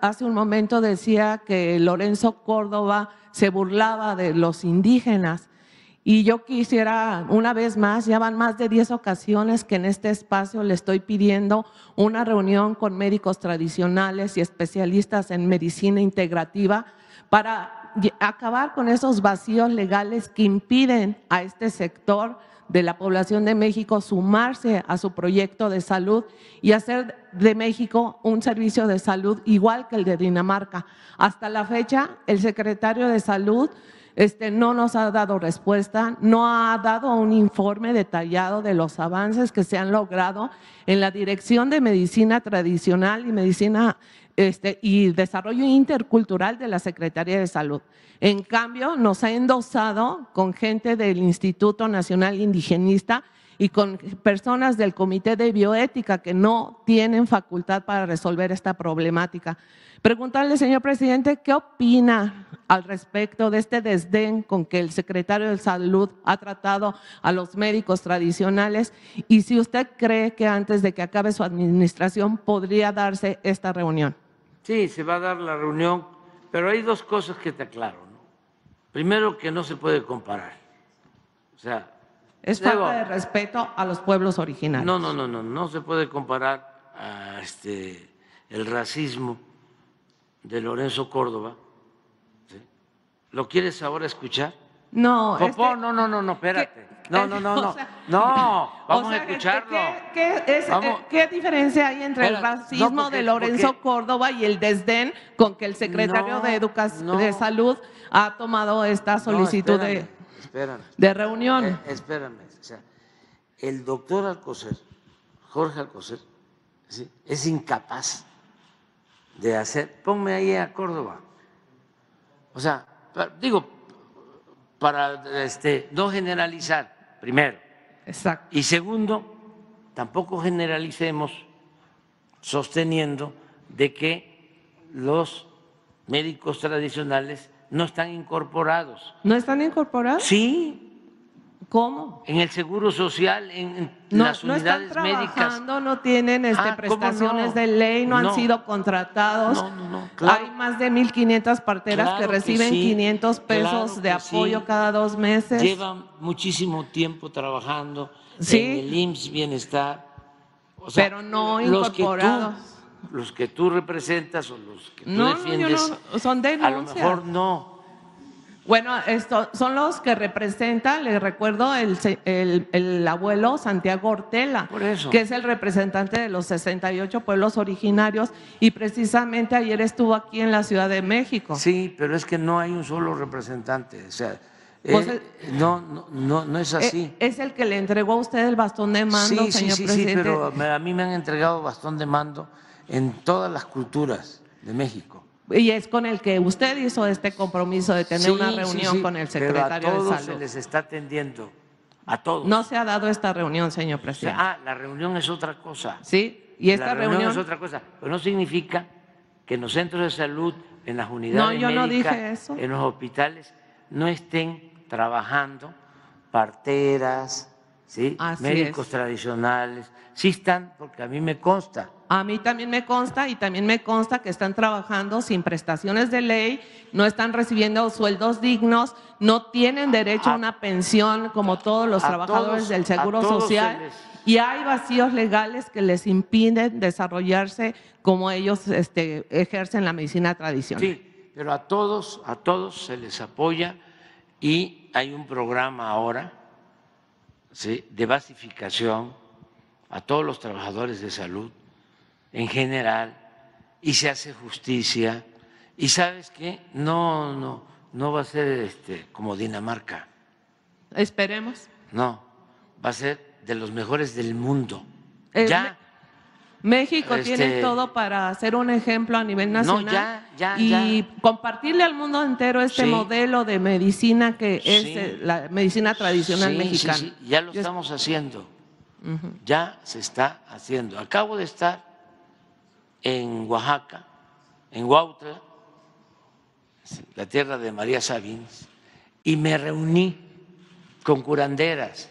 hace un momento decía que Lorenzo Córdoba se burlaba de los indígenas, y yo quisiera una vez más, ya van más de 10 ocasiones que en este espacio le estoy pidiendo una reunión con médicos tradicionales y especialistas en medicina integrativa para acabar con esos vacíos legales que impiden a este sector de la población de México sumarse a su proyecto de salud y hacer de México un servicio de salud igual que el de Dinamarca. Hasta la fecha, el secretario de Salud no nos ha dado respuesta, no ha dado un informe detallado de los avances que se han logrado en la dirección de medicina tradicional y medicina y desarrollo intercultural de la Secretaría de Salud. En cambio, nos ha endosado con gente del Instituto Nacional Indigenista y con personas del Comité de Bioética que no tienen facultad para resolver esta problemática. Preguntarle, señor presidente, ¿qué opina al respecto de este desdén con que el secretario de Salud ha tratado a los médicos tradicionales? Y si usted cree que antes de que acabe su administración podría darse esta reunión. Sí, se va a dar la reunión, pero hay dos cosas que te aclaro, ¿no? Primero, que no se puede comparar. O sea, es falta de respeto a los pueblos originarios. No se puede comparar a el racismo de Lorenzo Córdoba. ¿Sí? ¿Lo quieres ahora escuchar? No, espérate. Vamos a escucharlo. ¿Qué diferencia hay entre el racismo de Lorenzo Córdoba y el desdén con que el secretario de Educación de Salud ha tomado esta solicitud de reunión? Espérame, o sea, el doctor Alcocer, Jorge Alcocer, ¿sí?, es incapaz de hacer, ponme ahí a Córdoba, o sea, para no generalizar, primero. Exacto. Y segundo, tampoco generalicemos sosteniendo de que los médicos tradicionales no están incorporados. ¿No están incorporados? Sí. ¿Cómo? En el Seguro Social, en las unidades médicas. No tienen prestaciones de ley, no han sido contratados. Claro. Hay más de 1.500 parteras que reciben 500 pesos de apoyo cada 2 meses. Llevan muchísimo tiempo trabajando en el IMSS Bienestar. O sea, pero no incorporados. Los que tú representas o los que tú defiendes, son denuncias. A lo mejor no. Bueno, son los que representa, les recuerdo, el abuelo Santiago Hortela, que es el representante de los 68 pueblos originarios, y precisamente ayer estuvo aquí en la Ciudad de México. Sí, pero es que no hay un solo representante, o sea, no es así. Es el que le entregó a usted el bastón de mando, señor presidente. Sí, pero a mí me han entregado bastón de mando en todas las culturas de México. Y es con el que usted hizo este compromiso de tener una reunión con el secretario de Salud. A todos se les está atendiendo, a todos. No se ha dado esta reunión, señor presidente. La reunión es otra cosa. Sí, y esta reunión es otra cosa. Pero no significa que en los centros de salud, en las unidades médicas, en los hospitales, no estén trabajando parteras, médicos tradicionales. Sí están, porque a mí me consta. A mí también me consta, y también me consta que están trabajando sin prestaciones de ley, no están recibiendo sueldos dignos, no tienen derecho a una pensión como todos los trabajadores del Seguro Social, y hay vacíos legales que les impiden desarrollarse como ellos ejercen la medicina tradicional. Sí, pero a todos se les apoya, y hay un programa ahora de basificación a todos los trabajadores de salud en general, y se hace justicia. Y ¿sabes qué? No va a ser como Dinamarca. Esperemos. No, va a ser de los mejores del mundo. México tiene todo para ser un ejemplo a nivel nacional compartirle al mundo entero modelo de medicina que es la medicina tradicional mexicana. Ya lo estamos haciendo. Ya se está haciendo. Acabo de estar en Oaxaca, en Huautla, la tierra de María Sabines, y me reuní con curanderas.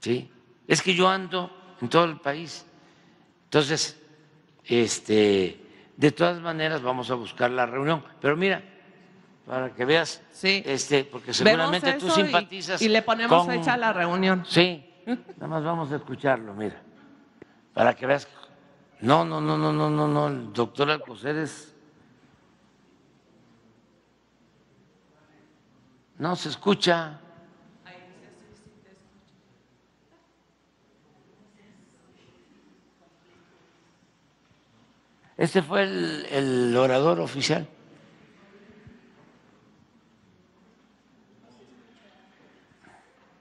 ¿Sí? Es que yo ando en todo el país. Entonces, De todas maneras, vamos a buscar la reunión. Pero mira, para que veas, sí, porque seguramente tú simpatizas. Y le ponemos fecha a la reunión. Sí, nada más vamos a escucharlo, mira, para que veas. No, el doctor Alcocer es… No se escucha. Este fue el orador oficial.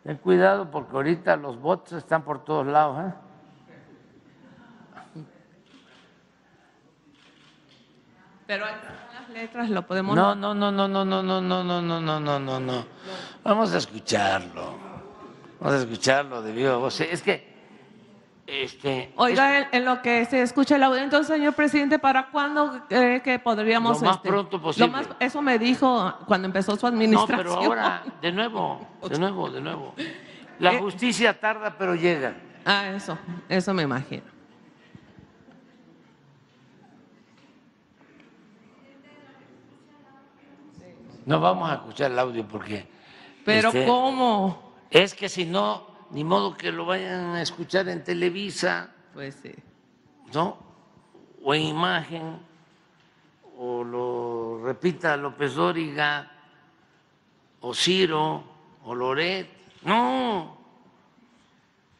Ten cuidado porque ahorita los bots están por todos lados, ¿eh? Pero algunas letras lo podemos… No. Vamos a escucharlo. Vamos a escucharlo de viva voz. Es que… Oiga, en lo que se escucha el audio, entonces, señor presidente, ¿para cuándo cree que podríamos… Lo más pronto posible. Eso me dijo cuando empezó su administración. No, pero ahora, de nuevo. La justicia tarda, pero llega. Ah, eso me imagino. No vamos a escuchar el audio porque… Pero ¿cómo? Es que si no… Ni modo que lo vayan a escuchar en Televisa, pues sí, ¿no? O en imagen, o lo repita López Dóriga, o Ciro, o Loret. No,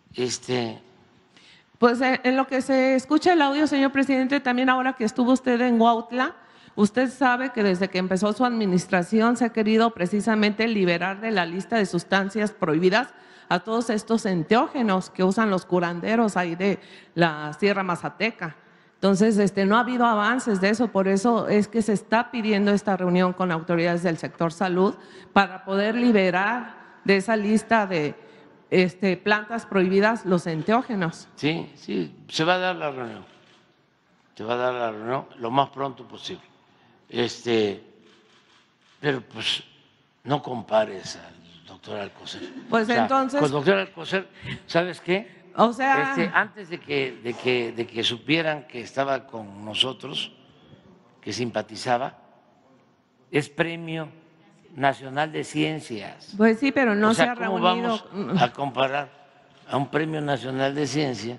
Pues en lo que se escucha el audio, señor presidente, también ahora que estuvo usted en Huautla, usted sabe que desde que empezó su administración se ha querido precisamente liberar de la lista de sustancias prohibidas a todos estos enteógenos que usan los curanderos ahí de la Sierra Mazateca. Entonces, no ha habido avances de eso, por eso es que se está pidiendo esta reunión con autoridades del sector salud para poder liberar de esa lista de plantas prohibidas los enteógenos. Sí, se va a dar la reunión, lo más pronto posible. Pero pues no compares a… Doctor Alcocer. Pues entonces… Pues doctor Alcocer, ¿sabes qué? O sea… antes de que supieran que estaba con nosotros, que simpatizaba, es Premio Nacional de Ciencias. Pues sí, pero no se ha reunido… ¿Cómo vamos a comparar a un Premio Nacional de Ciencias,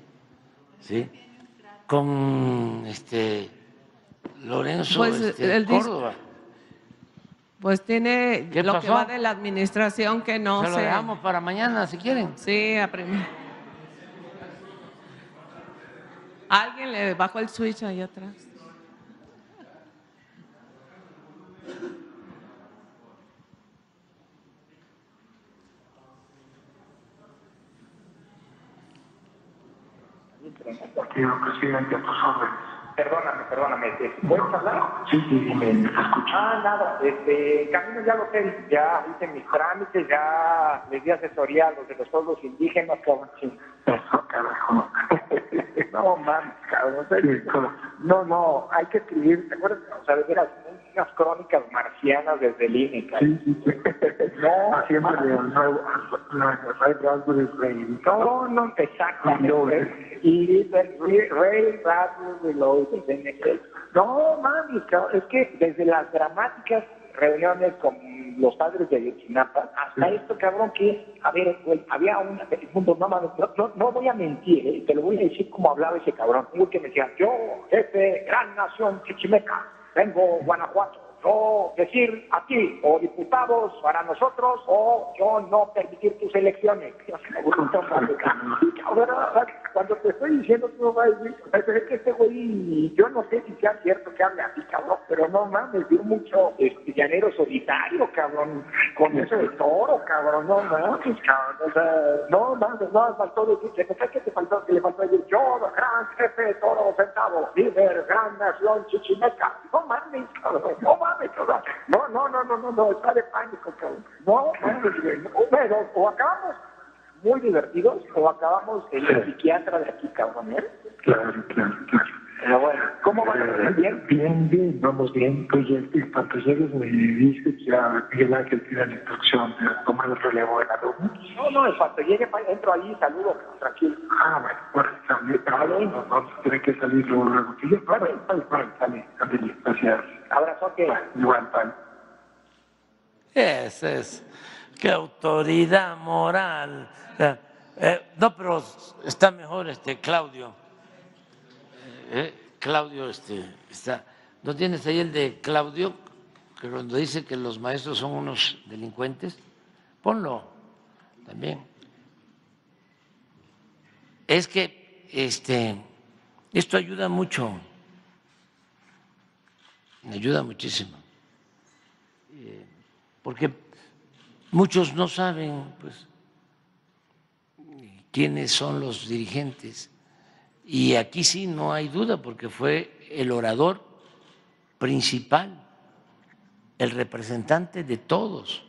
¿sí?, con Lorenzo Córdoba? Pues tiene lo que va de la administración que no se… Se lo dejamos para mañana, si quieren. Sí, alguien le bajó el switch ahí atrás. Señor presidente, a tus órdenes. Perdóname, ¿puedes hablar? Sí, me escucho. Nada, en camino ya lo sé, ya hice mis trámites, ya les di asesoría a los de los pueblos indígenas, cabrón. Eso, carajo. No, mames, cabrón. No, hay que escribir, ¿te acuerdas? O sea, de veras, unas crónicas marcianas desde el INE. Sí. No, haciendo Nuevo Rey. No, exactamente. Y Rey Bradbury Lowe. No, mami, es que desde las dramáticas reuniones con los padres de Ayotzinapa hasta esto, cabrón, que, a ver, güey, había un mundo, no voy a mentir, te lo voy a decir como hablaba ese cabrón. Uy, que me decía, yo, jefe, gran nación chichimeca, vengo Guanajuato, yo decir a ti, o diputados para nosotros, o yo no permitir tus elecciones. Cuando te estoy diciendo, tú no vas a decir, es que este güey, yo no sé si sea cierto que hable así, cabrón, pero no mames, dio mucho llanero solitario, cabrón, con eso de toro, cabrón, no mames, cabrón, o sea, no mames, no faltó decir, ¿sabes qué te faltó? Que le faltó decir, yo, gran jefe, toro sentado, líder, gran nación, chichimeca, no mames, cabrón, no mames. No, está de pánico, cabrón. Pero o acabamos muy divertidos o acabamos el psiquiatra de aquí, cabrón. Claro. Pero bueno, ¿cómo van a bien? Bien, bien, vamos bien. Pues en cuanto llegues me dices ya Miguel Ángel tiene la instrucción de tomar el relevo del alumno. No, en cuanto llegue entro ahí, saludo, tranquilo. Ah, bueno, también, no tiene que salir luego. Vale, sale, gracias. Abrazo, que igual, vale. Qué autoridad moral. No, pero está mejor Claudio. Claudio, está. ¿No tienes ahí el de Claudio? Que cuando dice que los maestros son unos delincuentes, ponlo también. Es que esto ayuda mucho, me ayuda muchísimo, porque muchos no saben, pues, quiénes son los dirigentes. Y aquí sí no hay duda, porque fue el orador principal, el representante de todos.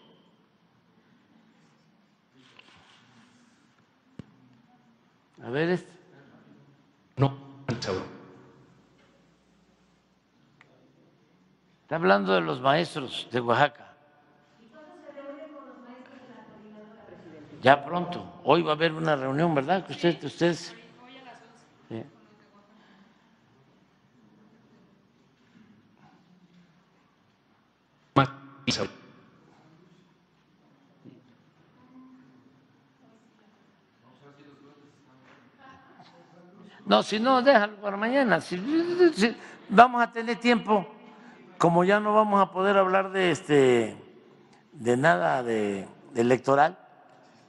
A ver, No, está hablando de los maestros de Oaxaca. ¿Y cuándo se reúne con los maestros de la coordinadora, presidente? Ya pronto. Hoy va a haber una reunión, ¿verdad? Que ustedes. No, si no, déjalo para mañana. Si vamos a tener tiempo, como ya no vamos a poder hablar de nada de electoral,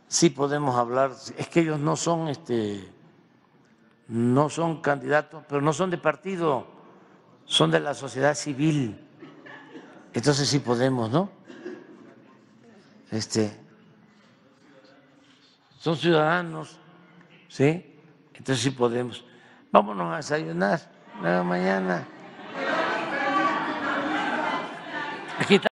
sí podemos hablar. Es que ellos no son no son candidatos, pero no son de partido, son de la sociedad civil. Entonces sí podemos, ¿no? Son ciudadanos, ¿sí? Entonces sí podemos. Vámonos a desayunar, mañana. Aquí está.